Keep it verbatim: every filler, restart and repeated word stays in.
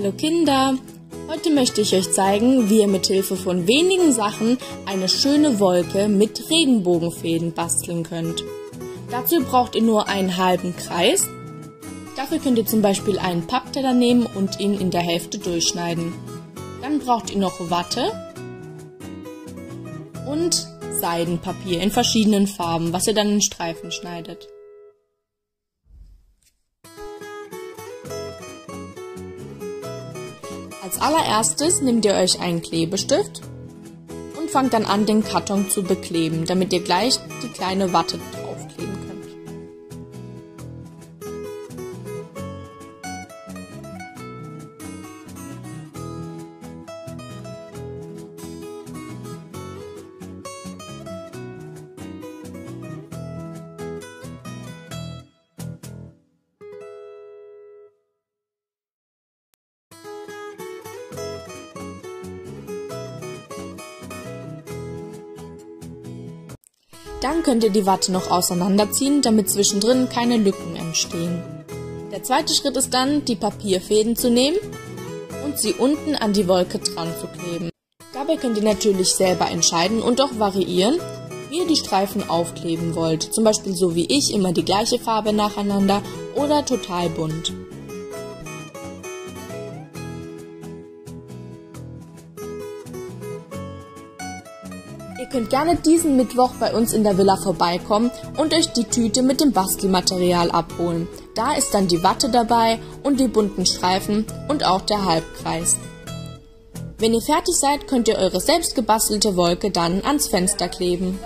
Hallo Kinder! Heute möchte ich euch zeigen, wie ihr mit Hilfe von wenigen Sachen eine schöne Wolke mit Regenbogenfäden basteln könnt. Dazu braucht ihr nur einen halben Kreis. Dafür könnt ihr zum Beispiel einen Pappteller nehmen und ihn in der Hälfte durchschneiden. Dann braucht ihr noch Watte und Seidenpapier in verschiedenen Farben, was ihr dann in Streifen schneidet. Als allererstes nehmt ihr euch einen Klebestift und fangt dann an, den Karton zu bekleben, damit ihr gleich die kleine Watte draufkleben könnt. Dann könnt ihr die Watte noch auseinanderziehen, damit zwischendrin keine Lücken entstehen. Der zweite Schritt ist dann, die Papierfäden zu nehmen und sie unten an die Wolke dran zu kleben. Dabei könnt ihr natürlich selber entscheiden und auch variieren, wie ihr die Streifen aufkleben wollt. Zum Beispiel so wie ich, immer die gleiche Farbe nacheinander oder total bunt. Ihr könnt gerne diesen Mittwoch bei uns in der Villa vorbeikommen und euch die Tüte mit dem Bastelmaterial abholen. Da ist dann die Watte dabei und die bunten Streifen und auch der Halbkreis. Wenn ihr fertig seid, könnt ihr eure selbst gebastelte Wolke dann ans Fenster kleben.